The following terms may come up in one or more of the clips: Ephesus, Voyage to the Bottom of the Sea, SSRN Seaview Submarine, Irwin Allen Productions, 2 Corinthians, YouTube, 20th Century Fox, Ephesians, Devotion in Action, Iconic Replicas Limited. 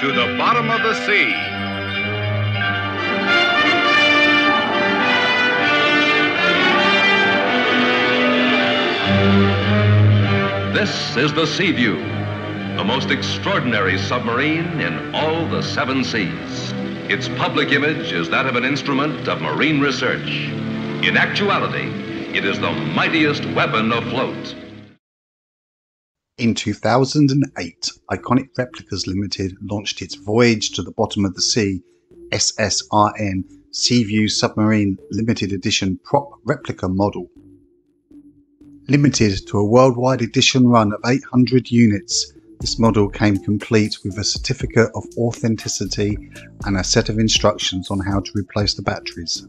to the bottom of the sea. This is the Seaview, the most extraordinary submarine in all the seven seas. Its public image is that of an instrument of marine research. In actuality, it is the mightiest weapon afloat. In 2008, Iconic Replicas Limited launched its Voyage to the Bottom of the Sea SSRN Seaview Submarine Limited Edition prop replica model. Limited to a worldwide edition run of 800 units, this model came complete with a certificate of authenticity and a set of instructions on how to replace the batteries.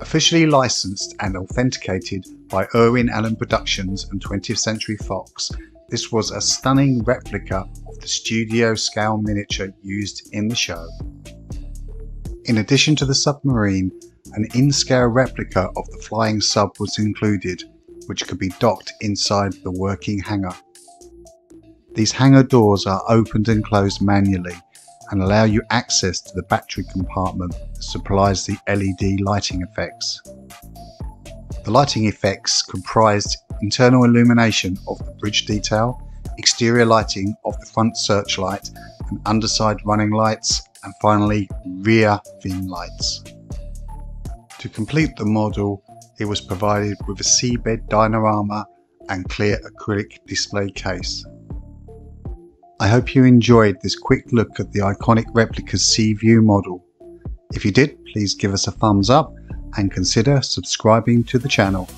Officially licensed and authenticated by Irwin Allen Productions and 20th Century Fox, this was a stunning replica of the studio scale miniature used in the show. In addition to the submarine, an in-scale replica of the flying sub was included, which could be docked inside the working hangar. These hangar doors are opened and closed manually and allow you access to the battery compartment that supplies the LED lighting effects. The lighting effects comprised internal illumination of the bridge detail, exterior lighting of the front searchlight and underside running lights, and finally rear fin lights. To complete the model, it was provided with a seabed diorama and clear acrylic display case. I hope you enjoyed this quick look at the Iconic Replicas Seaview model. If you did, please give us a thumbs up and consider subscribing to the channel.